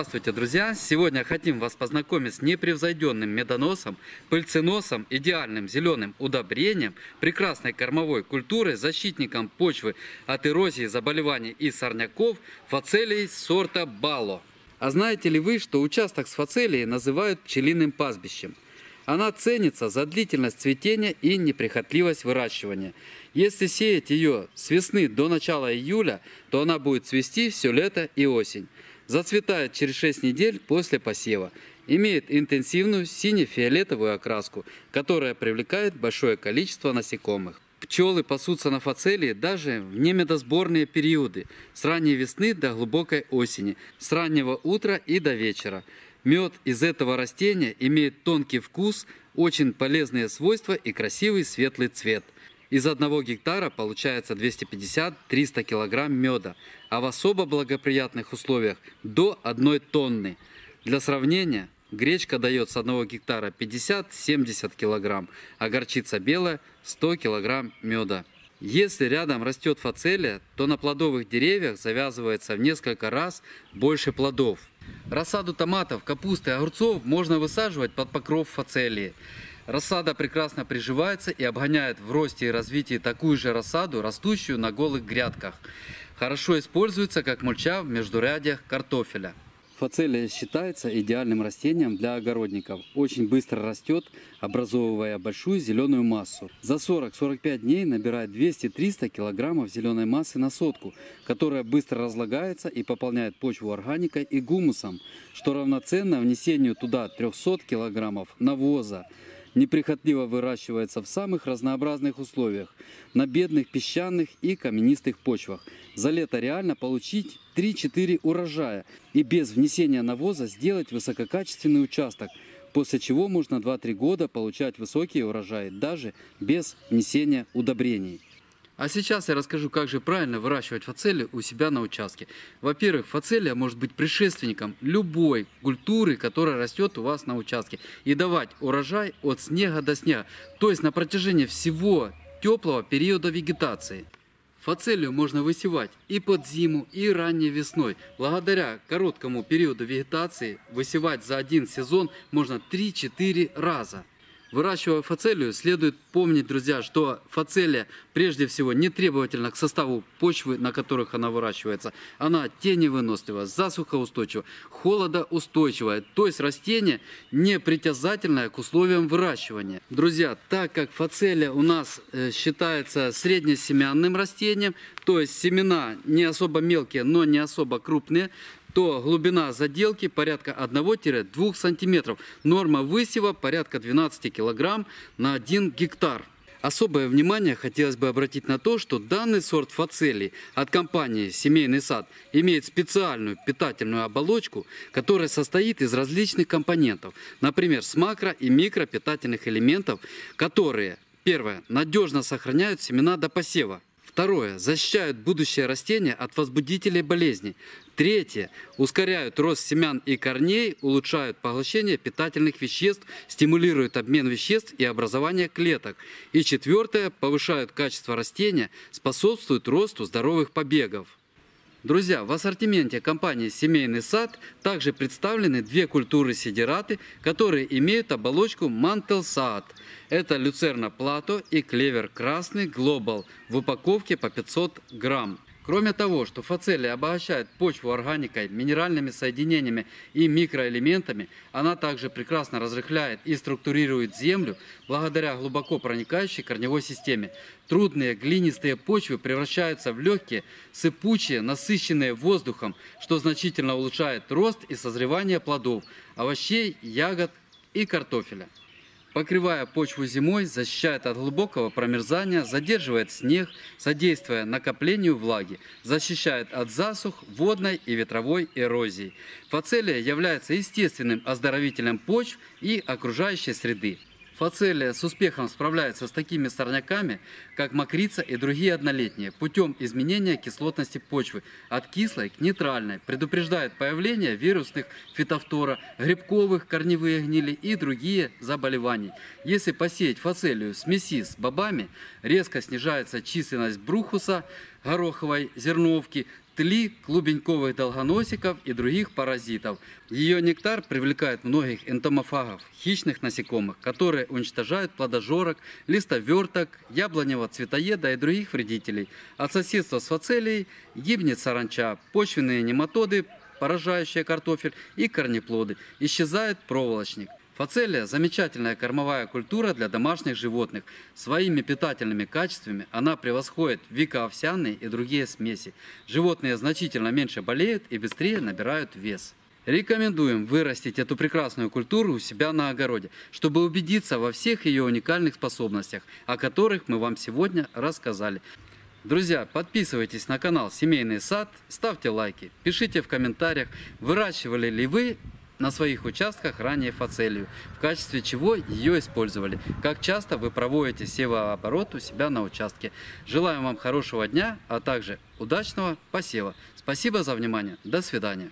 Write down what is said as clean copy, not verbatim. Здравствуйте, друзья! Сегодня хотим вас познакомить с непревзойденным медоносом, пыльценосом, идеальным зеленым удобрением, прекрасной кормовой культурой, защитником почвы от эрозии, заболеваний и сорняков фацелий сорта Balo. А знаете ли вы, что участок с фацелией называют пчелиным пастбищем? Она ценится за длительность цветения и неприхотливость выращивания. Если сеять ее с весны до начала июля, то она будет цвести все лето и осень. Зацветает через 6 недель после посева. Имеет интенсивную сине-фиолетовую окраску, которая привлекает большое количество насекомых. Пчелы пасутся на фацелии даже в немедосборные периоды, с ранней весны до глубокой осени, с раннего утра и до вечера. Мед из этого растения имеет тонкий вкус, очень полезные свойства и красивый светлый цвет. Из 1 гектара получается 250-300 килограмм меда, а в особо благоприятных условиях до 1 тонны. Для сравнения, гречка дает с 1 гектара 50-70 килограмм, а горчица белая 100 килограмм меда. Если рядом растет фацелия, то на плодовых деревьях завязывается в несколько раз больше плодов. Рассаду томатов, капусты, огурцов можно высаживать под покров фацелии. Рассада прекрасно приживается и обгоняет в росте и развитии такую же рассаду, растущую на голых грядках. Хорошо используется как мульча в междурядьях картофеля. Фацелия считается идеальным растением для огородников. Очень быстро растет, образовывая большую зеленую массу. За 40-45 дней набирает 200-300 килограммов зеленой массы на сотку, которая быстро разлагается и пополняет почву органикой и гумусом, что равноценно внесению туда 300 килограммов навоза. Неприхотливо выращивается в самых разнообразных условиях, на бедных песчаных и каменистых почвах. За лето реально получить 3-4 урожая и без внесения навоза сделать высококачественный участок, после чего можно 2-3 года получать высокие урожаи даже без внесения удобрений. А сейчас я расскажу, как же правильно выращивать фацелию у себя на участке. Во-первых, фацелия может быть предшественником любой культуры, которая растет у вас на участке, и давать урожай от снега до снега, то есть на протяжении всего теплого периода вегетации. Фацелию можно высевать и под зиму, и ранней весной. Благодаря короткому периоду вегетации высевать за один сезон можно 3-4 раза. Выращивая фацелию, следует помнить, друзья, что фацелия прежде всего не требовательна к составу почвы, на которых она выращивается. Она теневынослива, засухоустойчива, холодоустойчивая, то есть растение не притязательное к условиям выращивания. Друзья, так как фацелия у нас считается среднесемянным растением, то есть семена не особо мелкие, но не особо крупные, то глубина заделки порядка 1-2 см. Норма высева порядка 12 кг на 1 гектар. Особое внимание хотелось бы обратить на то, что данный сорт фацелий от компании «Семейный сад» имеет специальную питательную оболочку, которая состоит из различных компонентов, например, с макро- и микропитательных элементов, которые, первое, надежно сохраняют семена до посева. Второе. Защищают будущее растения от возбудителей болезней. Третье. Ускоряют рост семян и корней, улучшают поглощение питательных веществ, стимулируют обмен веществ и образование клеток. И четвертое. Повышают качество растения, способствуют росту здоровых побегов. Друзья, в ассортименте компании «Семейный сад» также представлены 2 культуры-сидираты, которые имеют оболочку MANTELSAAT. Это люцерна плато и клевер красный глобал в упаковке по 500 грамм. Кроме того, что фацелия обогащает почву органикой, минеральными соединениями и микроэлементами, она также прекрасно разрыхляет и структурирует землю благодаря глубоко проникающей корневой системе. Трудные глинистые почвы превращаются в легкие, сыпучие, насыщенные воздухом, что значительно улучшает рост и созревание плодов, овощей, ягод и картофеля. Покрывая почву зимой, защищает от глубокого промерзания, задерживает снег, содействуя накоплению влаги, защищает от засух, водной и ветровой эрозии. Фацелия является естественным оздоровителем почв и окружающей среды. Фацелия с успехом справляется с такими сорняками, как мокрица и другие однолетние, путем изменения кислотности почвы от кислой к нейтральной, предупреждает появление вирусных фитофтора, грибковых, корневые гнили и другие заболевания. Если посеять фацелию в смеси с бобами, резко снижается численность брухуса, гороховой зерновки, тли, клубеньковых долгоносиков и других паразитов. Ее нектар привлекает многих энтомофагов, хищных насекомых, которые уничтожают плодожорок, листоверток, яблоневого цветоеда и других вредителей. От соседства с фацелией гибнет саранча, почвенные нематоды, поражающие картофель и корнеплоды. Исчезает проволочник. Фацелия – замечательная кормовая культура для домашних животных. Своими питательными качествами она превосходит викоовсяные и другие смеси. Животные значительно меньше болеют и быстрее набирают вес. Рекомендуем вырастить эту прекрасную культуру у себя на огороде, чтобы убедиться во всех ее уникальных способностях, о которых мы вам сегодня рассказали. Друзья, подписывайтесь на канал «Семейный сад», ставьте лайки, пишите в комментариях, выращивали ли вы на своих участках ранее фацелию, в качестве чего ее использовали, как часто вы проводите севооборот у себя на участке. Желаем вам хорошего дня, а также удачного посева. Спасибо за внимание. До свидания.